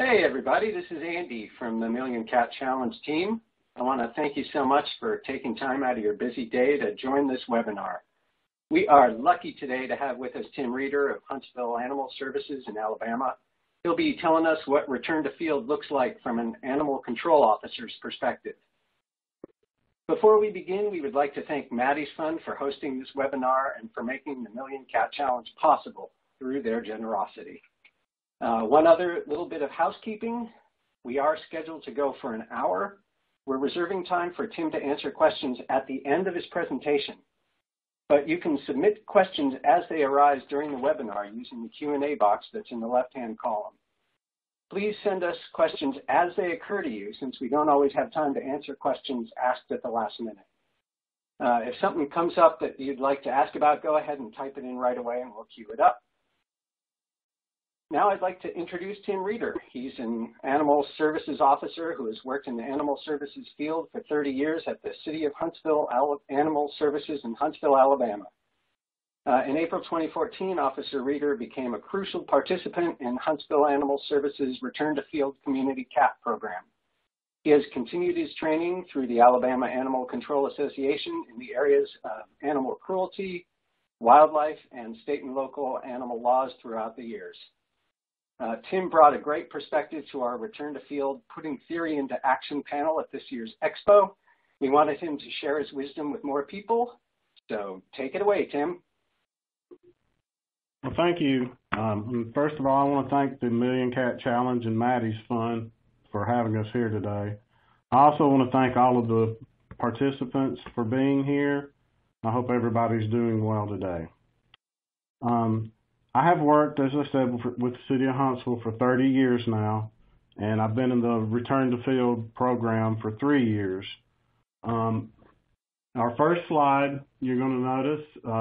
Hey everybody, this is Andy from the Million Cat Challenge team. I want to thank you so much for taking time out of your busy day to join this webinar. We are lucky today to have with us Tim Reeder of Huntsville Animal Services in Alabama. He'll be telling us what Return to Field looks like from an animal control officer's perspective. Before we begin, we would like to thank Maddie's Fund for hosting this webinar and for making the Million Cat Challenge possible through their generosity. One other little bit of housekeeping. We are scheduled to go for an hour. We're reserving time for Tim to answer questions at the end of his presentation, but you can submit questions as they arise during the webinar using the Q&A box that's in the left-hand column. Please send us questions as they occur to you, since we don't always have time to answer questions asked at the last minute. If something comes up that you'd like to ask about, go ahead and type it in right away and we'll queue it up. Now I'd like to introduce Tim Reeder. He's an animal services officer who has worked in the animal services field for 30 years at the City of Huntsville Animal Services in Huntsville, Alabama. In April 2014, Officer Reeder became a crucial participant in Huntsville Animal Services' Return to Field Community Cat Program. He has continued his training through the Alabama Animal Control Association in the areas of animal cruelty, wildlife, and state and local animal laws throughout the years. Tim brought a great perspective to our Return to Field Putting Theory into Action panel at this year's Expo. We wanted him to share his wisdom with more people, so take it away, Tim. Well, thank you. First of all, I want to thank the Million Cat Challenge and Maddie's Fund for having us here today. I also want to thank all of the participants for being here. I hope everybody's doing well today. I have worked, as I said, with the City of Huntsville for 30 years now, and I've been in the Return to Field program for 3 years. Our first slide, you're going to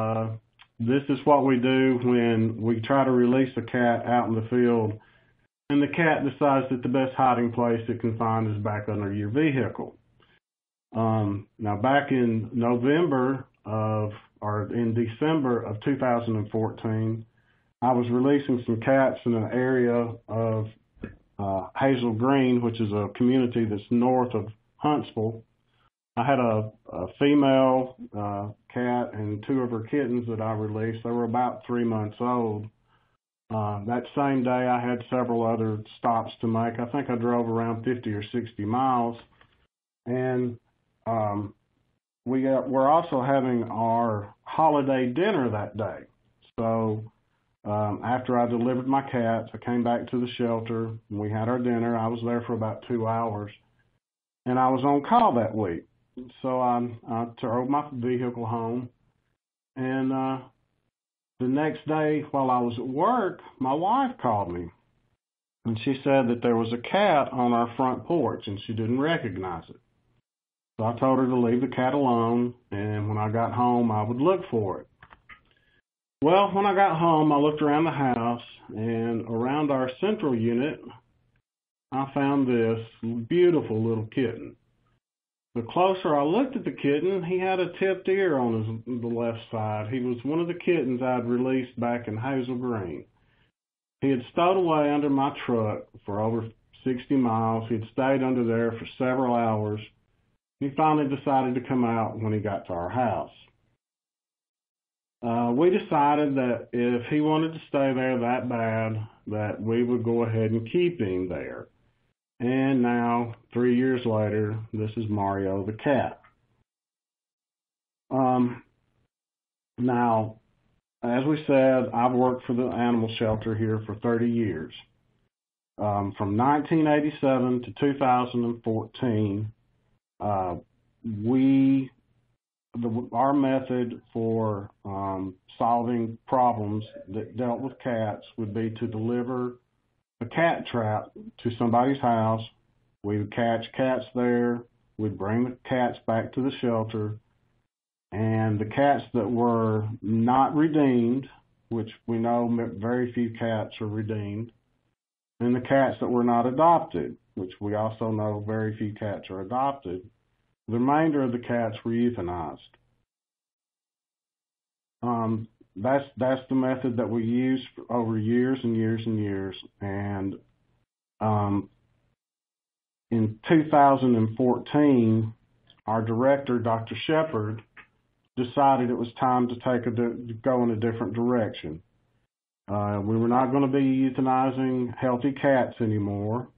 notice, this is what we do when we try to release a cat out in the field, and the cat decides that the best hiding place it can find is back under your vehicle. Now, back in December of 2014, I was releasing some cats in an area of Hazel Green, which is a community that's north of Huntsville. I had a female cat and two of her kittens that I released. They were about 3 months old. That same day, I had several other stops to make. I think I drove around 50 or 60 miles. And we're also having our holiday dinner that day. So after I delivered my cats, I came back to the shelter, and we had our dinner. I was there for about 2 hours, and I was on call that week. So I drove my vehicle home, and the next day while I was at work, my wife called me, and she said that there was a cat on our front porch, and she didn't recognize it. So I told her to leave the cat alone, and when I got home, I would look for it. Well, when I got home, I looked around the house, and around our central unit, I found this beautiful little kitten. The closer I looked at the kitten, he had a tipped ear on the left side. He was one of the kittens I'd released back in Hazel Green. He had stowed away under my truck for over 60 miles. He had stayed under there for several hours. He finally decided to come out when he got to our house. We decided that if he wanted to stay there that bad, that we would go ahead and keep him there. And now, 3 years later, this is Mario the cat. Now, as we said, I've worked for the animal shelter here for 30 years. From 1987 to 2014, our method for solving problems that dealt with cats would be to deliver a cat trap to somebody's house. We would catch cats there, we'd bring the cats back to the shelter, and the cats that were not redeemed, which we know very few cats are redeemed, and the cats that were not adopted, which we also know very few cats are adopted, the remainder of the cats were euthanized. That's the method that we used over years and years and years, and In 2014, our director, Dr. Shepherd, decided it was time to go in a different direction. We were not going to be euthanizing healthy cats anymore,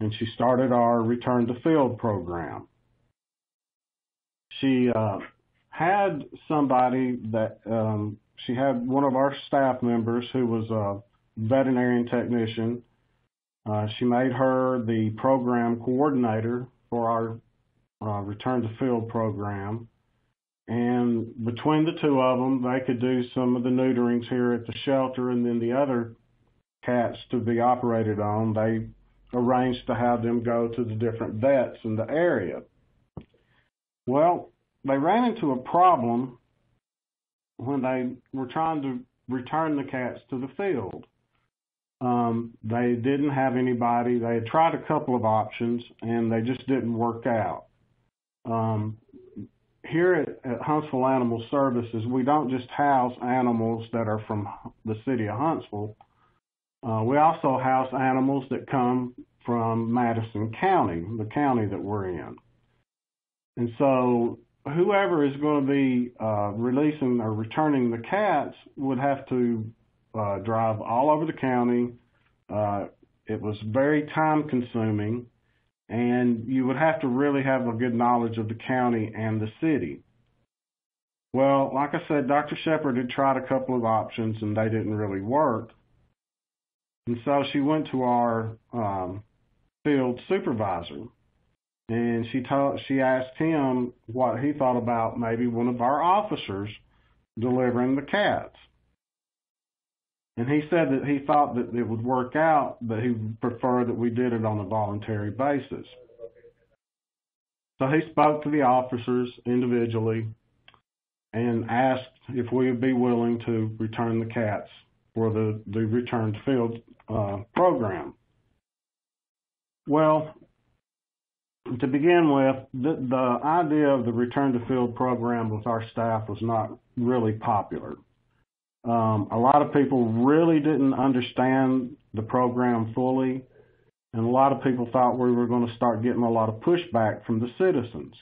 and she started our Return to Field program. She had somebody that she had one of our staff members who was a veterinarian technician. She made her the program coordinator for our Return to Field program. And between the two of them, they could do some of the neuterings here at the shelter, and then the other cats to be operated on, they arranged to have them go to the different vets in the area. Well, they ran into a problem when they were trying to return the cats to the field. They didn't have anybody. They had tried a couple of options, and they just didn't work out. Here at Huntsville Animal Services, we don't just house animals that are from the city of Huntsville. We also house animals that come from Madison County, the county that we're in. And so whoever is going to be releasing or returning the cats would have to drive all over the county. It was very time-consuming, and you would have to really have a good knowledge of the county and the city. Well, like I said, Dr. Shepherd had tried a couple of options, and they didn't really work. And so she went to our field supervisor, and she asked him what he thought about maybe one of our officers delivering the cats. And he said that he thought that it would work out, but he preferred that we did it on a voluntary basis. So he spoke to the officers individually and asked if we would be willing to return the cats for the Return to Field program. Well, to begin with, the idea of the Return to Field program with our staff was not really popular. A lot of people really didn't understand the program fully, and a lot of people thought we were going to start getting a lot of pushback from the citizens.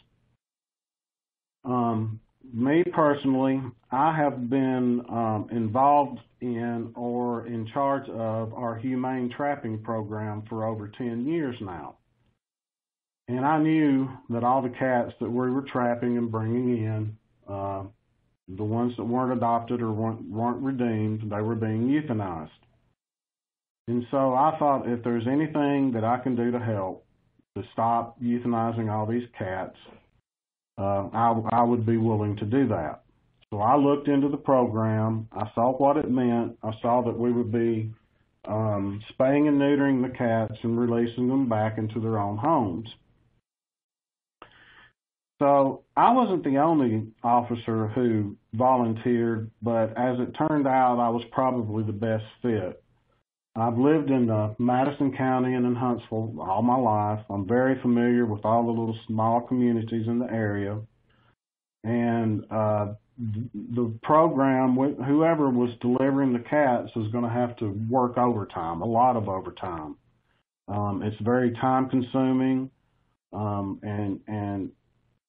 Me personally, I have been involved in or in charge of our humane trapping program for over 10 years now. And I knew that all the cats that we were trapping and bringing in, the ones that weren't adopted or weren't redeemed, they were being euthanized. And so I thought, if there's anything that I can do to help to stop euthanizing all these cats, I would be willing to do that. So I looked into the program. I saw what it meant. I saw that we would be spaying and neutering the cats and releasing them back into their own homes. So I wasn't the only officer who volunteered, but as it turned out, I was probably the best fit. I've lived in Madison County and in Huntsville all my life. I'm very familiar with all the little small communities in the area. And the program, whoever was delivering the cats is going to have to work overtime, a lot of overtime. It's very time-consuming, and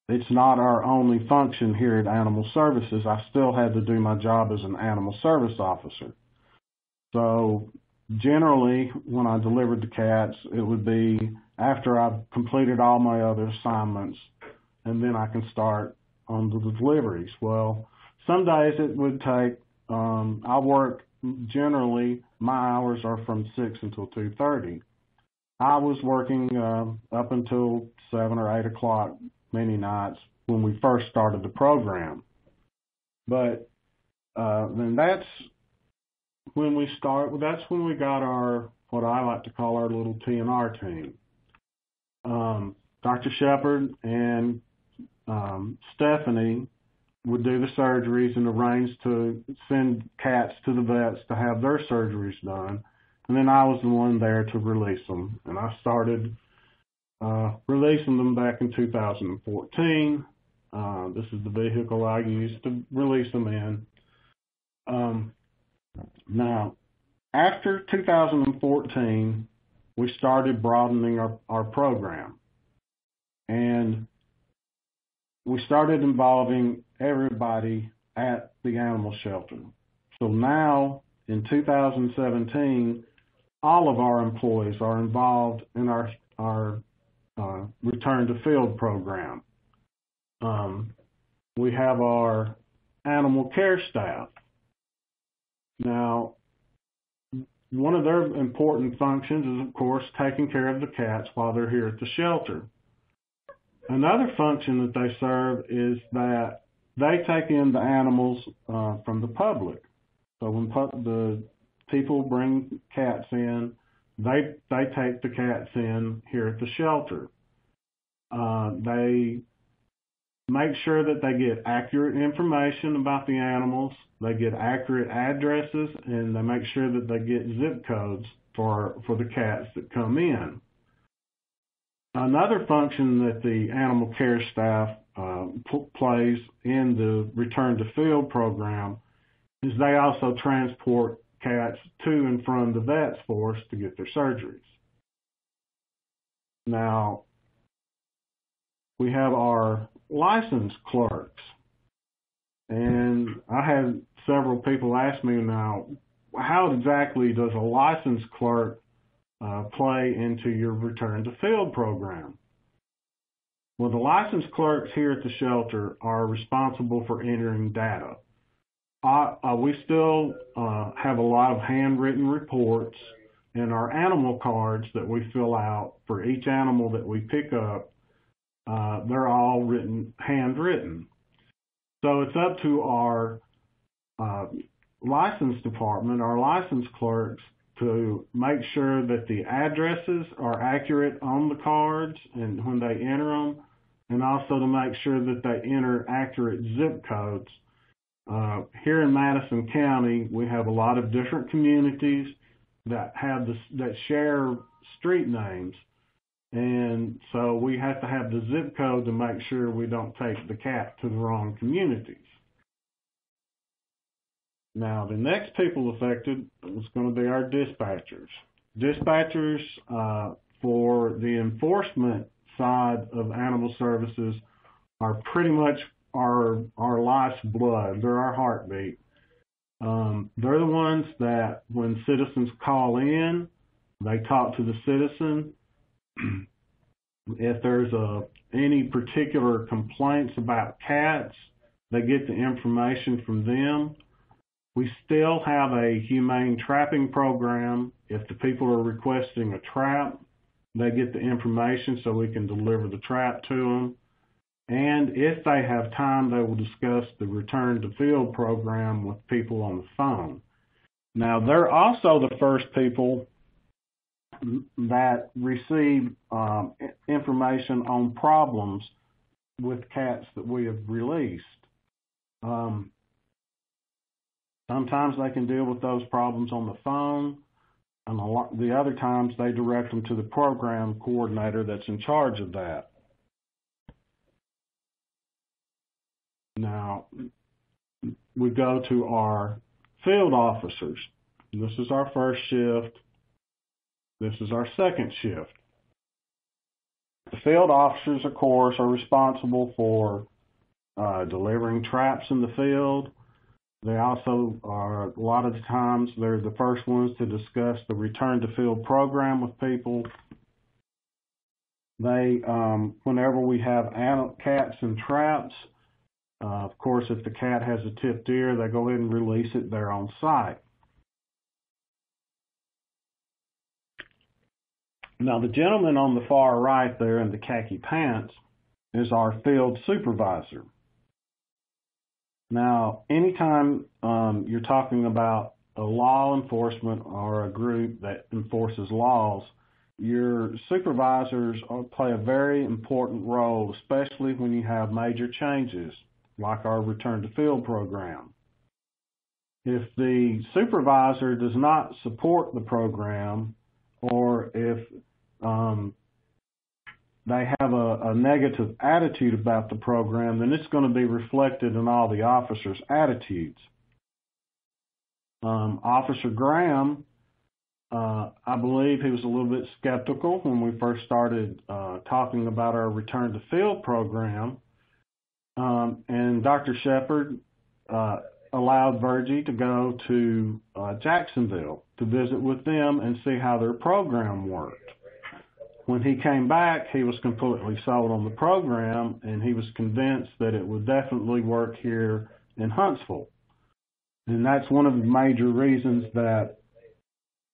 it's not our only function here at Animal Services. I still had to do my job as an animal service officer. So generally, when I delivered the cats, it would be after I've completed all my other assignments, and then I can start on the deliveries. Well, some days it would take, I work generally, my hours are from 6 until 2:30. I was working up until 7 or 8 o'clock many nights when we first started the program. But then that's when we got our, what I like to call our little TNR team. Dr. Shepherd and Stephanie would do the surgeries and arrange to send cats to the vets to have their surgeries done. And then I was the one there to release them. And I started releasing them back in 2014. This is the vehicle I used to release them in. Now, after 2014, we started broadening our program. And we started involving everybody at the animal shelter. So now, in 2017, all of our employees are involved in our Return to Field program. We have our animal care staff. Now, one of their important functions is, of course, taking care of the cats while they're here at the shelter. Another function that they serve is that they take in the animals from the public. So when the people bring cats in, they take the cats in here at the shelter. They make sure that they get accurate information about the animals, they get accurate addresses, and they make sure that they get zip codes for the cats that come in. Another function that the animal care staff plays in the Return to Field program is they also transport cats to and from the vet's force to get their surgeries. Now, we have our licensed clerks, and I had several people ask me, now, how exactly does a licensed clerk play into your Return to Field program? Well, the licensed clerks here at the shelter are responsible for entering data. We still have a lot of handwritten reports and our animal cards that we fill out for each animal that we pick up. They're all handwritten. So it's up to our license department, our license clerks, to make sure that the addresses are accurate on the cards and when they enter them, and also to make sure that they enter accurate zip codes. Here in Madison County, we have a lot of different communities that that share street names, and so we have to have the zip code to make sure we don't take the cat to the wrong communities. Now, the next people affected is going to be our dispatchers. Dispatchers for the enforcement side of animal services are pretty much our life's blood. They're our heartbeat. They're the ones that when citizens call in, they talk to the citizen. If there's any particular complaints about cats, they get the information from them. We still have a humane trapping program. If the people are requesting a trap, they get the information so we can deliver the trap to them. And if they have time, they will discuss the Return to Field program with people on the phone. Now, they're also the first people that receive information on problems with cats that we have released. Sometimes they can deal with those problems on the phone, and the other times they direct them to the program coordinator that's in charge of that. Now, we go to our field officers. This is our first shift. This is our second shift. The field officers, of course, are responsible for delivering traps in the field. They also are, a lot of the times, they're the first ones to discuss the Return to Field program with people. They, whenever we have cats in traps, of course, if the cat has a tipped ear, they go ahead and release it there on site. Now, the gentleman on the far right there in the khaki pants is our field supervisor. Now, anytime you're talking about a law enforcement or a group that enforces laws, your supervisors play a very important role, especially when you have major changes, like our Return to Field program. If the supervisor does not support the program, or if they have a negative attitude about the program, then it's going to be reflected in all the officers' attitudes. Officer Graham I believe he was a little bit skeptical when we first started talking about our Return to Field program. And Dr. Shepherd allowed Virgie to go to Jacksonville to visit with them and see how their program worked. When he came back, he was completely sold on the program, and he was convinced that it would definitely work here in Huntsville. And that's one of the major reasons that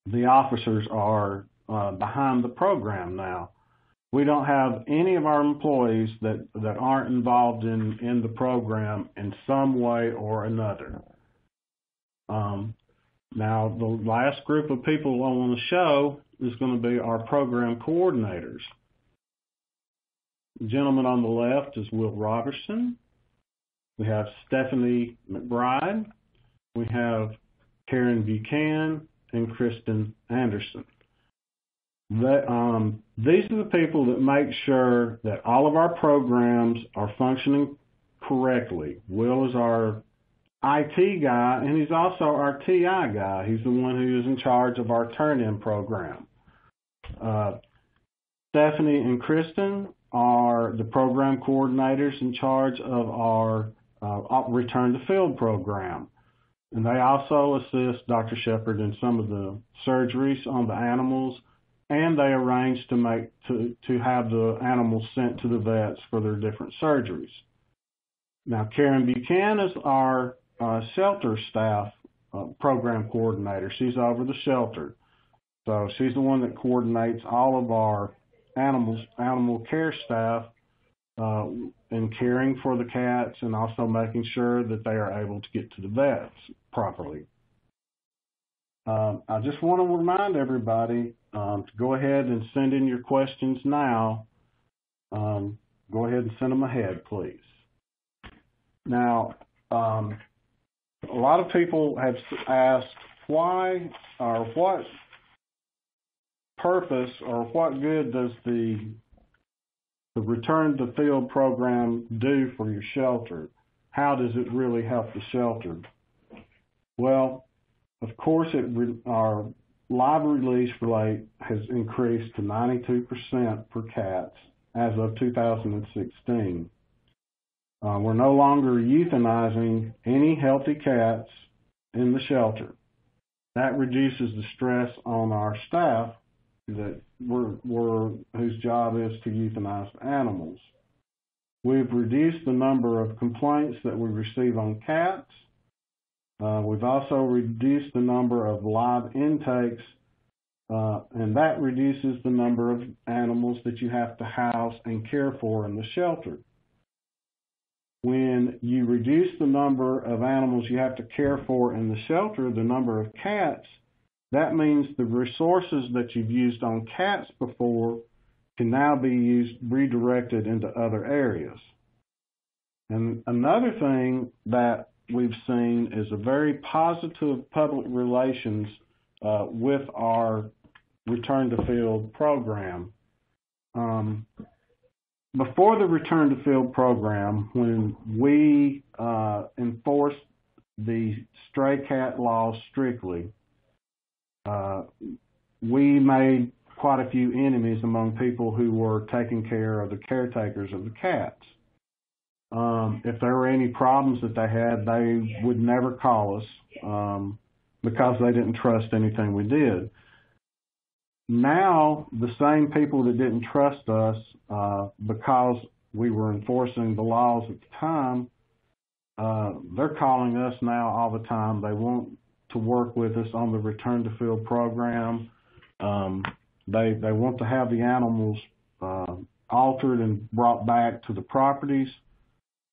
the officers are behind the program now. We don't have any of our employees that aren't involved in the program in some way or another. Now, the last group of people I want to show is going to be our program coordinators. The gentleman on the left is Will Robertson. We have Stephanie McBride. We have Karen Buchan and Kristen Anderson. These are the people that make sure that all of our programs are functioning correctly. Will is our IT guy, and he's also our TI guy. He's the one who is in charge of our turn-in program. Stephanie and Kristen are the program coordinators in charge of our Return to Field program. And they also assist Dr. Shepherd in some of the surgeries on the animals, and they arrange to have the animals sent to the vets for their different surgeries. Now, Karen Buchan is our shelter staff program coordinator. She's over the shelter. So she's the one that coordinates all of our animal care staff in caring for the cats and also making sure that they are able to get to the vets properly. I just want to remind everybody to go ahead and send in your questions now. Go ahead and send them ahead, please. Now, a lot of people have asked why or what purpose or what good does the Return to Field program do for your shelter? How does it really help the shelter? Well, of course, our live release rate has increased to 92% for cats as of 2016. We're no longer euthanizing any healthy cats in the shelter. That reduces the stress on our staff that whose job is to euthanize animals. We've reduced the number of complaints that we receive on cats. We've also reduced the number of live intakes, and that reduces the number of animals that you have to house and care for in the shelter. When you reduce the number of animals you have to care for in the shelter, the number of cats, that means the resources that you've used on cats before can now be redirected into other areas. And another thing that we've seen is a very positive public relations with our Return to Field program. Before the Return to Field program, when we enforced the stray cat law strictly, we made quite a few enemies among people who were taking care of the caretakers of the cats. If there were any problems that they had, they would never call us because they didn't trust anything we did. Now, the same people that didn't trust us because we were enforcing the laws at the time, they're calling us now all the time. They want to work with us on the Return to Field program. They want to have the animals altered and brought back to the properties.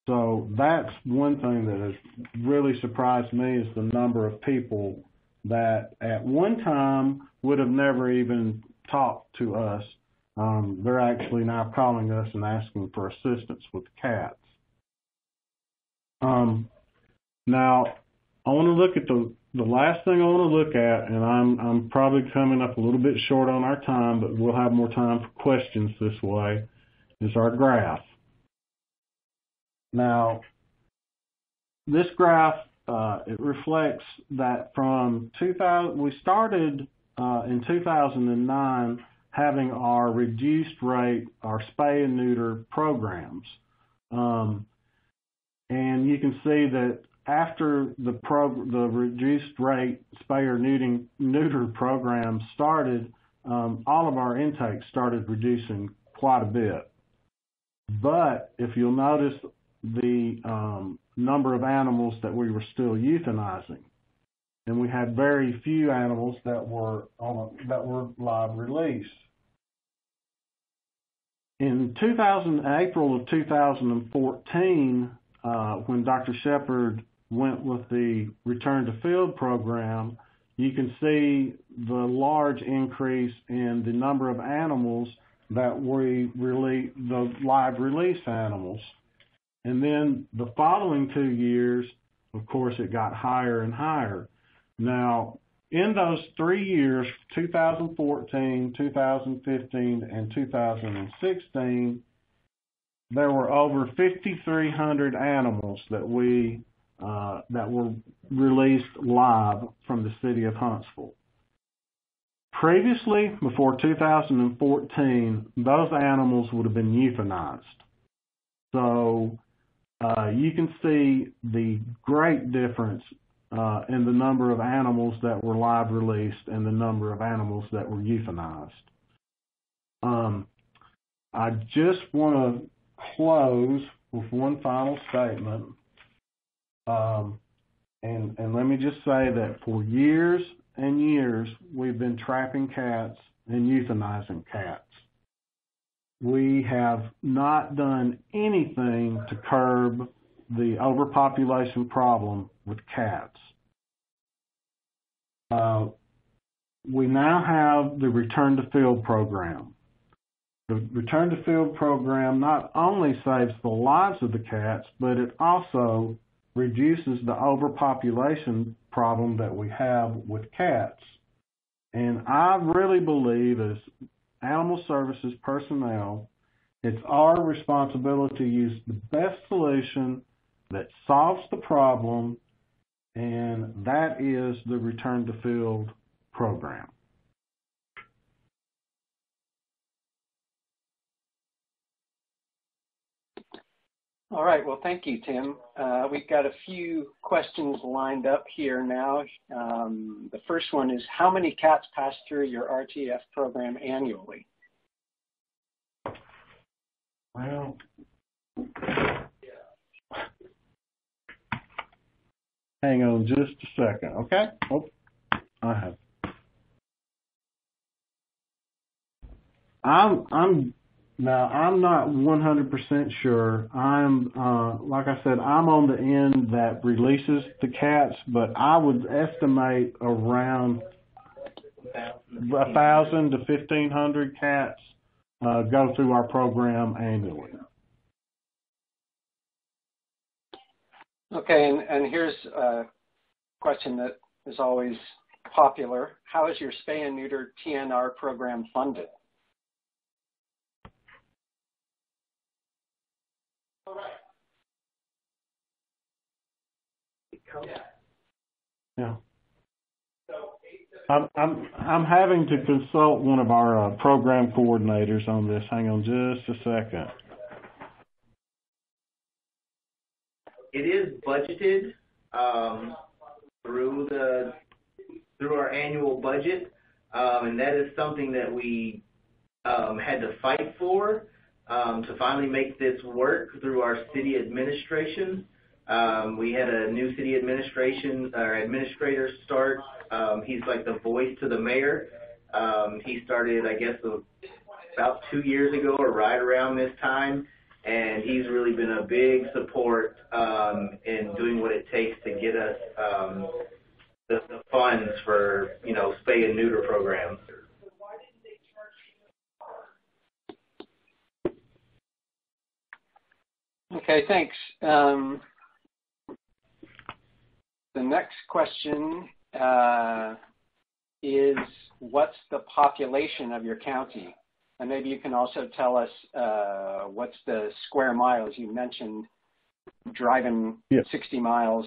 So that's one thing that has really surprised me is the number of people that at one time would have never even talked to us. They're actually now calling us and asking for assistance with cats. Now, I want to look at the last thing I want to look at, and I'm probably coming up a little bit short on our time, but we'll have more time for questions this way, is our graph. Now, this graph, it reflects that from we started in 2009 having our reduced rate, our spay and neuter programs. And you can see that after the reduced rate spay or neuter program started, all of our intakes started reducing quite a bit. But if you'll notice the number of animals that we were still euthanizing, and we had very few animals that were live released. In April of 2014, when Dr. Shepherd went with the Return to Field program, you can see the large increase in the number of animals that we released, the live release animals. And then the following 2 years, of course, it got higher and higher. Now, in those 3 years, 2014, 2015, and 2016, there were over 5,300 animals that were released live from the city of Huntsville. Previously, before 2014, those animals would have been euthanized. So you can see the great difference in the number of animals that were live released and the number of animals that were euthanized. I just want to close with one final statement. And let me just say that for years and years, we've been trapping cats and euthanizing cats. We have not done anything to curb the overpopulation problem with cats. We now have the Return to Field program. The Return to Field program not only saves the lives of the cats, but it also reduces the overpopulation problem that we have with cats. And I really believe, as animal services personnel, it's our responsibility to use the best solution that solves the problem, and that is the Return to Field program. All right, well, thank you, Tim. We've got a few questions lined up here now. The first one is, how many cats pass through your RTF program annually? Well, hang on just a second, okay? Oh, I'm not 100% sure. Like I said, I'm on the end that releases the cats, but I would estimate around 1,000 to 1,500 cats go through our program annually. Okay, and here's a question that is always popular. How is your spay and neuter TNR program funded? Yeah. I'm having to consult one of our program coordinators on this. Hang on just a second. It is budgeted through our annual budget, and that is something that we had to fight for to finally make this work through our city administration. We had a new city administrator start. He's like the voice to the mayor. He started, I guess, about 2 years ago or right around this time, and he's really been a big support in doing what it takes to get us the funds for, you know, spay and neuter programs. Okay, thanks. The next question is, what's the population of your county? And maybe you can also tell us what's the square miles. You mentioned driving 60 miles.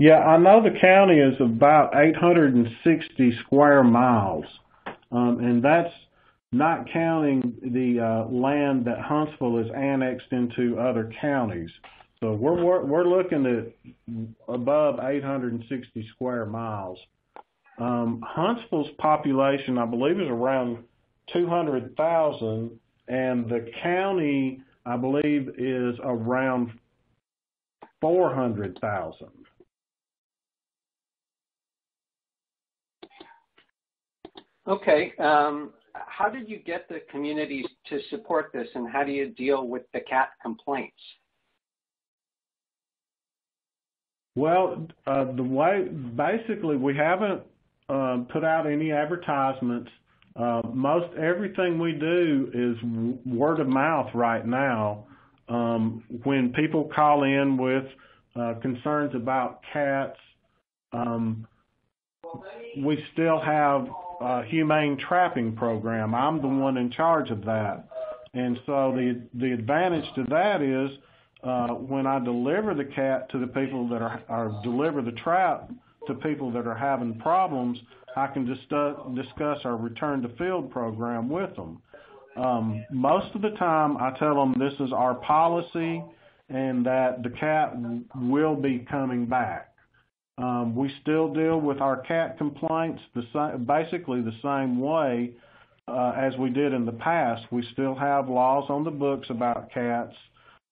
Yeah, I know the county is about 860 square miles, and that's not counting the land that Huntsville is annexed into other counties. So we're looking at above 860 square miles. Huntsville's population, I believe, is around 200,000, and the county, I believe, is around 400,000. Okay. How did you get the communities to support this, and how do you deal with the cat complaints? Well, the way, basically, we haven't put out any advertisements. Most everything we do is word of mouth right now. When people call in with concerns about cats, we still have a humane trapping program. I'm the one in charge of that. And so the advantage to that is when I deliver the cat to the people that are, or deliver the trap to people that are having problems, I can discuss our Return to Field program with them. Most of the time I tell them this is our policy and that the cat will be coming back. We still deal with our cat complaints basically the same way as we did in the past. We still have laws on the books about cats.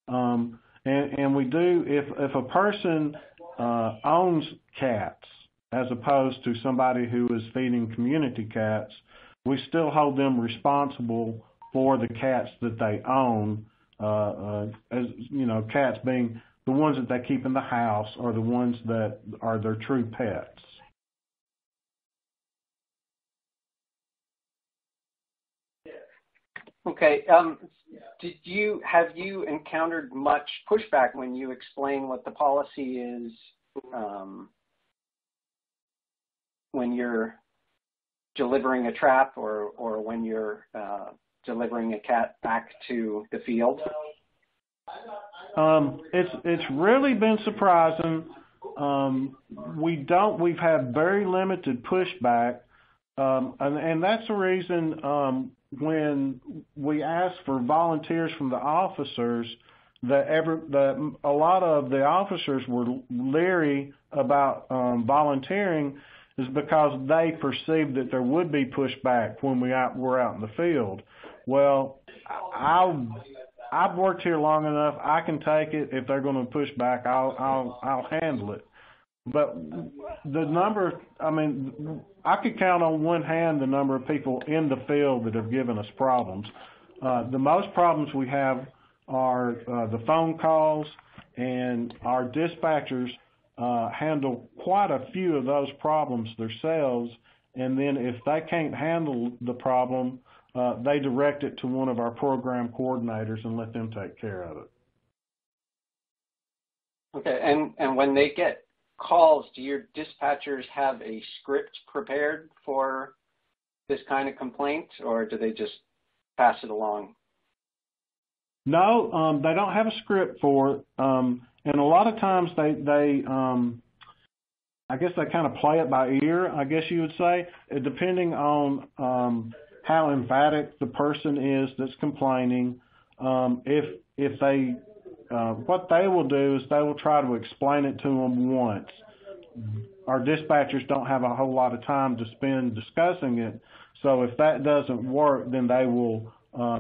And we do, if a person owns cats as opposed to somebody who is feeding community cats, we still hold them responsible for the cats that they own, as you know, cats being the ones that they keep in the house are the ones that are their true pets. Okay. Have you encountered much pushback when you explain what the policy is when you're delivering a trap or when you're delivering a cat back to the field? It's really been surprising. We've had very limited pushback, and that's the reason when we ask for volunteers from the officers, that a lot of the officers were leery about volunteering, is because they perceived that there would be pushback when we were out in the field. Well, I've worked here long enough. I can take it. If they're going to push back, I'll handle it. But the number, I mean, I could count on one hand the number of people in the field that have given us problems. The most problems we have are the phone calls, and our dispatchers handle quite a few of those problems themselves. And then if they can't handle the problem, they direct it to one of our program coordinators and let them take care of it. Okay, and when they get calls, do your dispatchers have a script prepared for this kind of complaint, or do they just pass it along? No, they don't have a script for it, and a lot of times they I guess they kind of play it by ear, I guess you would say, depending on how emphatic the person is that's complaining. If they, what they will do is they will try to explain it to them once. Our dispatchers don't have a whole lot of time to spend discussing it, so if that doesn't work, then they will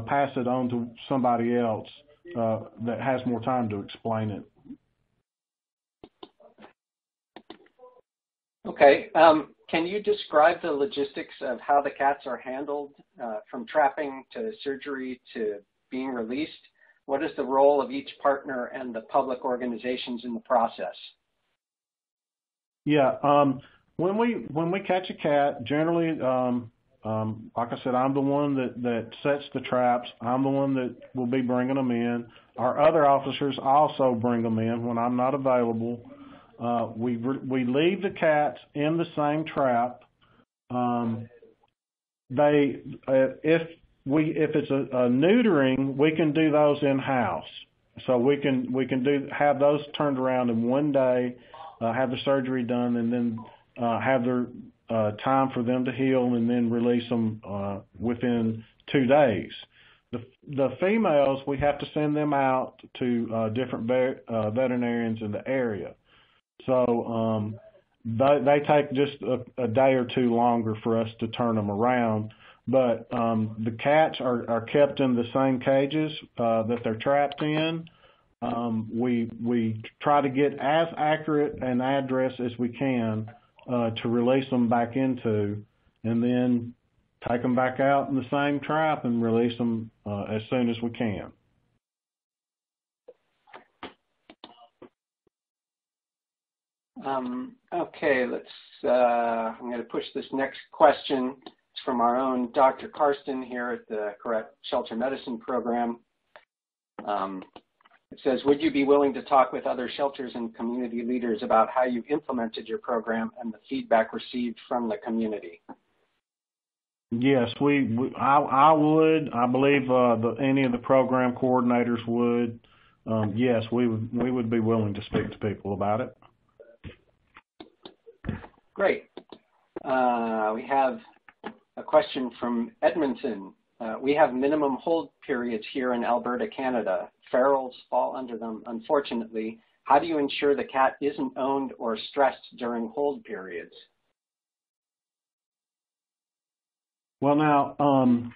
pass it on to somebody else that has more time to explain it. Okay. Can you describe the logistics of how the cats are handled from trapping to surgery to being released? What is the role of each partner and the public organizations in the process? Yeah, when we catch a cat, generally, like I said, I'm the one that sets the traps. I'm the one that will be bringing them in. Our other officers also bring them in when I'm not available. We leave the cats in the same trap. If it's a neutering, we can do those in house. So we can have those turned around in one day, have the surgery done, and then have their time for them to heal, and then release them within 2 days. The females, we have to send them out to different veterinarians in the area. So they take just a day or two longer for us to turn them around. But the cats are kept in the same cages that they're trapped in. We try to get as accurate an address as we can to release them back into, and then take them back out in the same trap and release them as soon as we can. Okay, I'm going to push this next question. It's from our own Dr. Karsten here at the Correct Shelter Medicine Program. It says, would you be willing to talk with other shelters and community leaders about how you implemented your program and the feedback received from the community? Yes, I would. I believe any of the program coordinators would. Yes, we would be willing to speak to people about it. Great. We have a question from Edmonton. We have minimum hold periods here in Alberta, Canada. Ferals fall under them, unfortunately. How do you ensure the cat isn't owned or stressed during hold periods? Well, now,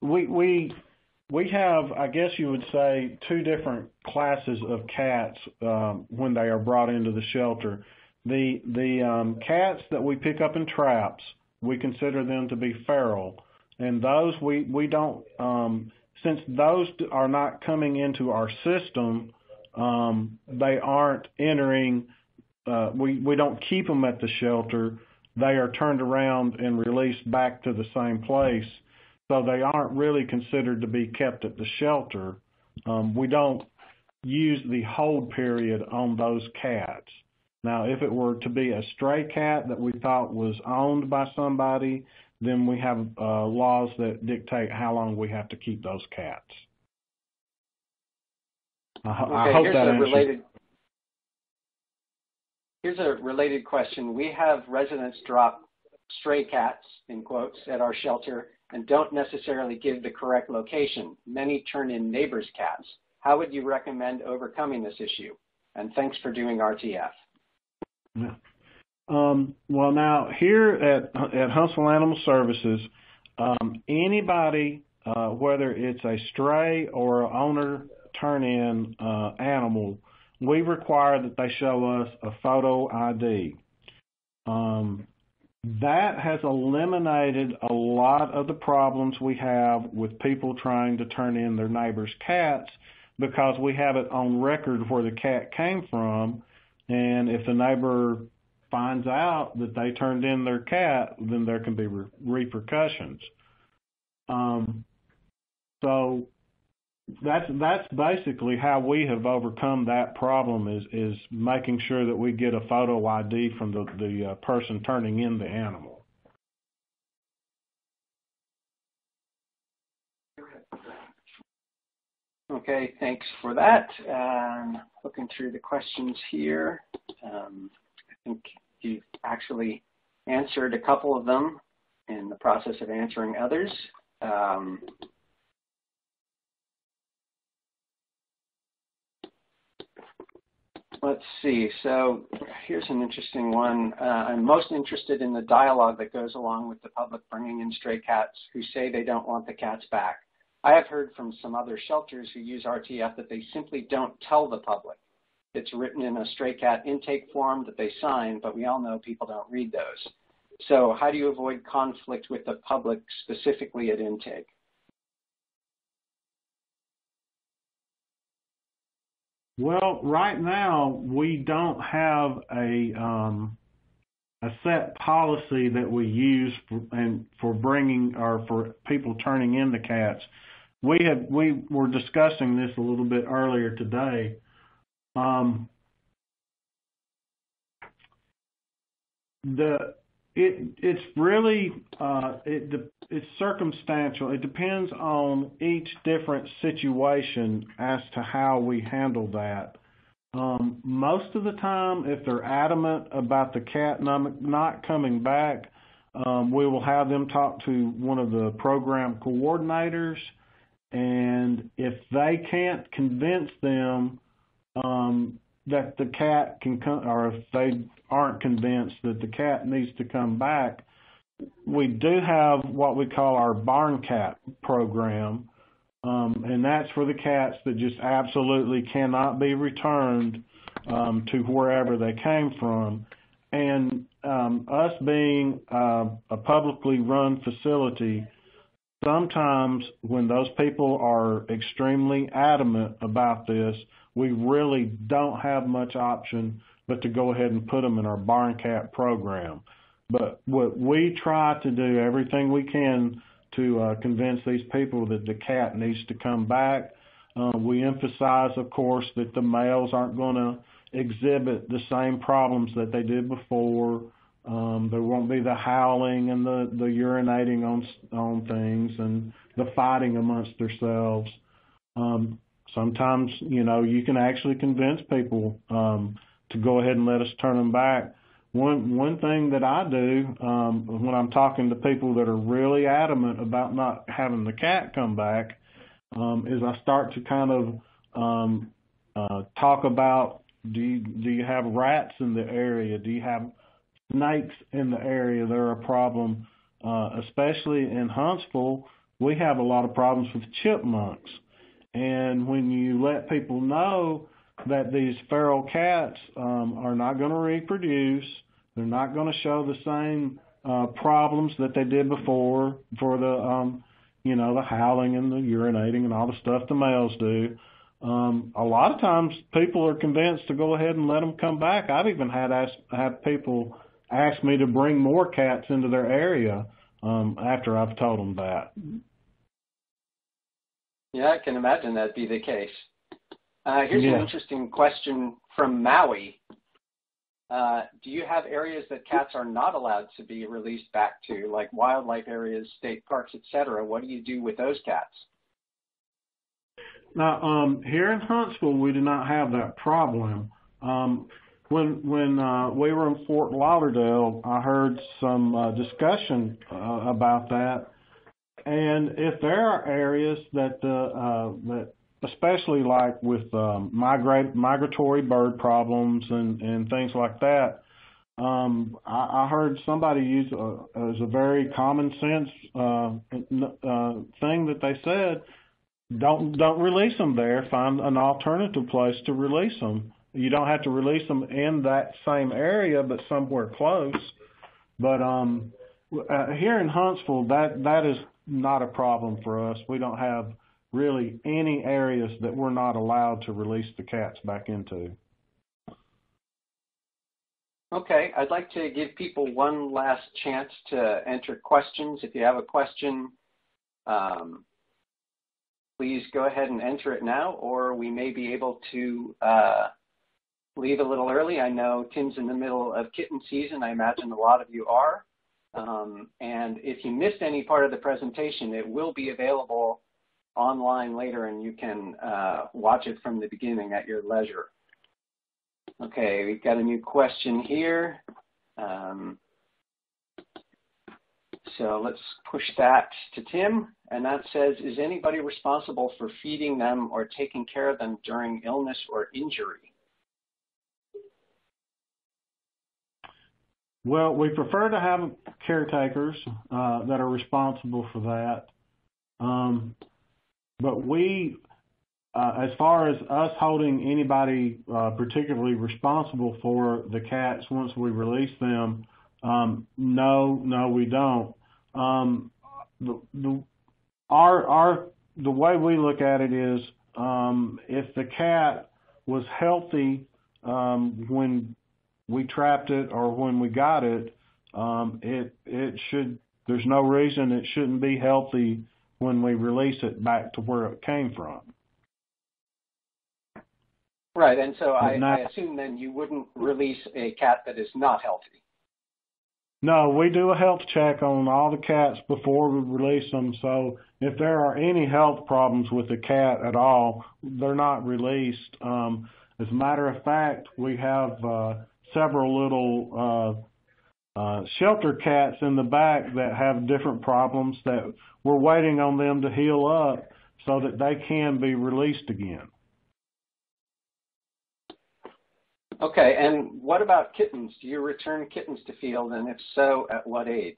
we have, I guess you would say, two different classes of cats when they are brought into the shelter. The cats that we pick up in traps, we consider them to be feral, and those we don't, since those are not coming into our system, they aren't entering, we don't keep them at the shelter. They are turned around and released back to the same place, so they aren't really considered to be kept at the shelter. We don't use the hold period on those cats. Now, if it were to be a stray cat that we thought was owned by somebody, then we have laws that dictate how long we have to keep those cats. I hope that answers. Here's a related question. We have residents drop stray cats, in quotes, at our shelter and don't necessarily give the correct location. Many turn in neighbors' cats. How would you recommend overcoming this issue? And thanks for doing RTF. Yeah. Well, now, here at Huntsville Animal Services, anybody, whether it's a stray or an owner turn-in animal, we require that they show us a photo ID. That has eliminated a lot of the problems we have with people trying to turn in their neighbor's cats, because we have it on record where the cat came from, and if the neighbor finds out that they turned in their cat, then there can be repercussions. So that's basically how we have overcome that problem, is making sure that we get a photo ID from the person turning in the animal. Okay, thanks for that. Looking through the questions here, I think you've actually answered a couple of them in the process of answering others. Let's see, so here's an interesting one. I'm most interested in the dialogue that goes along with the public bringing in stray cats who say they don't want the cats back. I have heard from some other shelters who use RTF that they simply don't tell the public. It's written in a stray cat intake form that they sign, but we all know people don't read those. So how do you avoid conflict with the public, specifically at intake? Well, right now we don't have a set policy that we use for bringing or for people turning in the cats. We were discussing this a little bit earlier today. It's circumstantial. It depends on each different situation as to how we handle that. Most of the time, if they're adamant about the cat not coming back, we will have them talk to one of the program coordinators, and if they can't convince them that the cat can come, or if they aren't convinced that the cat needs to come back, we do have what we call our barn cat program, and that's for the cats that just absolutely cannot be returned to wherever they came from. And us being a publicly run facility, sometimes when those people are extremely adamant about this, we really don't have much option but to go ahead and put them in our barn cat program. But what we try to do, everything we can to convince these people that the cat needs to come back. We emphasize, of course, that the males aren't going to exhibit the same problems that they did before. There won't be the howling and the urinating on things and the fighting amongst themselves. Sometimes, you know, you can actually convince people to go ahead and let us turn them back. One thing that I do when I'm talking to people that are really adamant about not having the cat come back is I start to kind of talk about, do you have rats in the area? Do you have snakes in the area? They're a problem, especially in Huntsville. We have a lot of problems with chipmunks. And when you let people know that these feral cats are not going to reproduce, they're not going to show the same problems that they did before for the, you know, the howling and the urinating and all the stuff the males do. A lot of times people are convinced to go ahead and let them come back. I've even had people ask me to bring more cats into their area after I've told them that. Yeah, I can imagine that'd be the case. Here's an interesting question from Maui. Do you have areas that cats are not allowed to be released back to, like wildlife areas, state parks, etc.? What do you do with those cats? Now, here in Huntsville, we do not have that problem. When we were in Fort Lauderdale, I heard some discussion about that. And if there are areas that that especially like with migratory bird problems and things like that, I heard somebody use as a very common sense thing that they said, don't release them there. Find an alternative place to release them. You don't have to release them in that same area, but somewhere close. But here in Huntsville, that is not a problem for us. We don't have really any areas that we're not allowed to release the cats back into. Okay, I'd like to give people one last chance to enter questions. If you have a question, please go ahead and enter it now, or we may be able to leave a little early. I know Tim's in the middle of kitten season. I imagine a lot of you are. And if you missed any part of the presentation, it will be available online later, and you can watch it from the beginning at your leisure. Okay, we've got a new question here. So let's push that to Tim, and that says, is anybody responsible for feeding them or taking care of them during illness or injury? Well, we prefer to have caretakers that are responsible for that. But we, as far as us holding anybody particularly responsible for the cats once we release them, no, we don't. The way we look at it is if the cat was healthy when we trapped it or when we got it, it should. There's no reason it shouldn't be healthy when we release it back to where it came from. Right, and so I assume then you wouldn't release a cat that is not healthy. No, we do a health check on all the cats before we release them, so if there are any health problems with the cat at all, they're not released. As a matter of fact, we have several little shelter cats in the back that have different problems that we're waiting on them to heal up so that they can be released again. Okay, and what about kittens? Do you return kittens to field, and if so, at what age?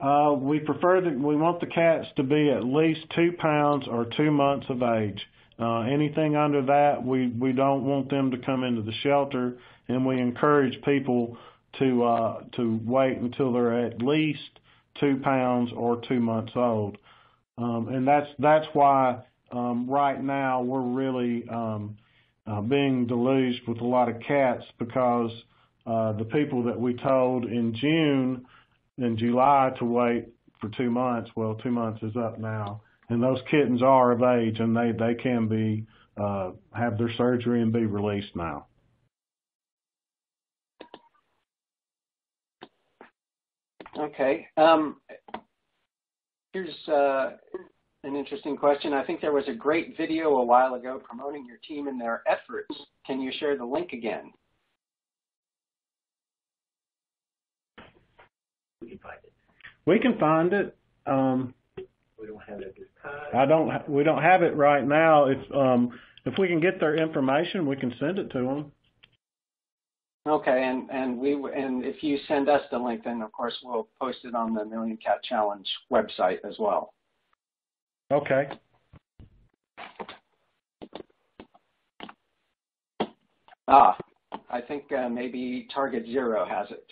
We prefer that we want the cats to be at least 2 pounds or 2 months of age. Anything under that, we don't want them to come into the shelter, and we encourage people to wait until they're at least 2 pounds or 2 months old. And that's why right now we're really being deluged with a lot of cats, because the people that we told in June and July to wait for 2 months, well, 2 months is up now, and those kittens are of age, and they can be have their surgery and be released now. Okay. Here's an interesting question. I think there was a great video a while ago promoting your team and their efforts. Can you share the link again? We can find it. We can find it. We don't have it at this time. We don't have it right now. If we can get their information, we can send it to them. Okay, and if you send us the link, then of course we'll post it on the Million Cat Challenge website as well. Okay. Ah, I think maybe Target Zero has it.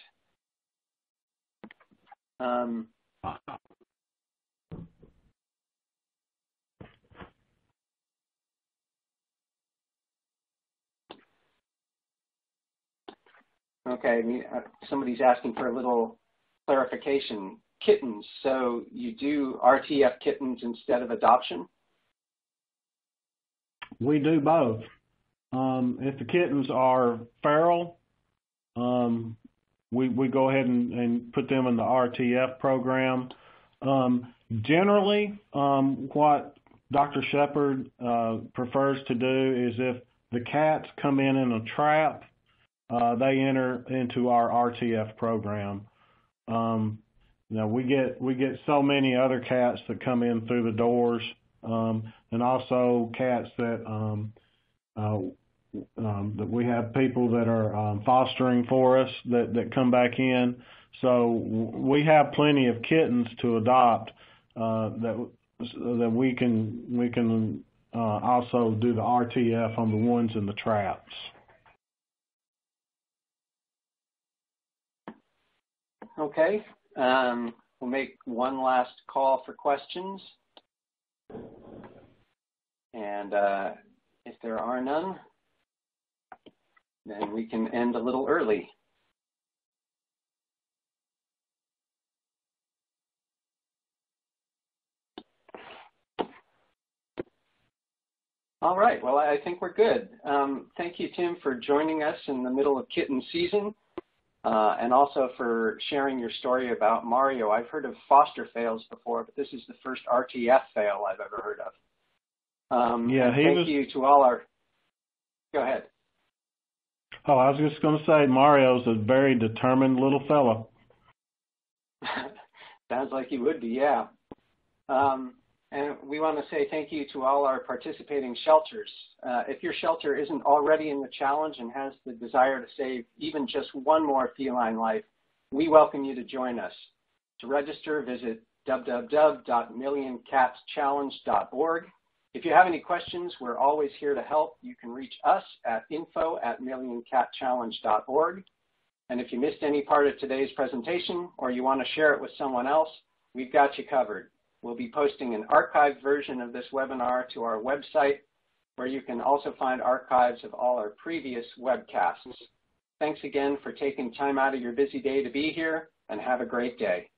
Okay, somebody's asking for a little clarification. Kittens, so you do RTF kittens instead of adoption? We do both. If the kittens are feral, we go ahead and put them in the RTF program. Generally, what Dr. Shepherd prefers to do is if the cats come in a trap, they enter into our RTF program. Now we get so many other cats that come in through the doors, and also cats that that we have people that are fostering for us that come back in. So we have plenty of kittens to adopt that we can also do the RTF on the ones in the traps. Okay, we'll make one last call for questions. And if there are none, then we can end a little early. All right, well, I think we're good. Thank you, Tim, for joining us in the middle of kitten season. And also for sharing your story about Mario. I've heard of foster fails before, but this is the first RTF fail I've ever heard of. Yeah, thank you to all our... Go ahead. Oh, I was just going to say Mario's a very determined little fellow. Sounds like he would be, yeah. And we want to say thank you to all our participating shelters. If your shelter isn't already in the challenge and has the desire to save even just one more feline life, we welcome you to join us. To register, visit www.millioncatchallenge.org. If you have any questions, we're always here to help. You can reach us at info@millioncatchallenge.org. And if you missed any part of today's presentation or you want to share it with someone else, we've got you covered. We'll be posting an archived version of this webinar to our website, where you can also find archives of all our previous webcasts. Thanks again for taking time out of your busy day to be here, and have a great day.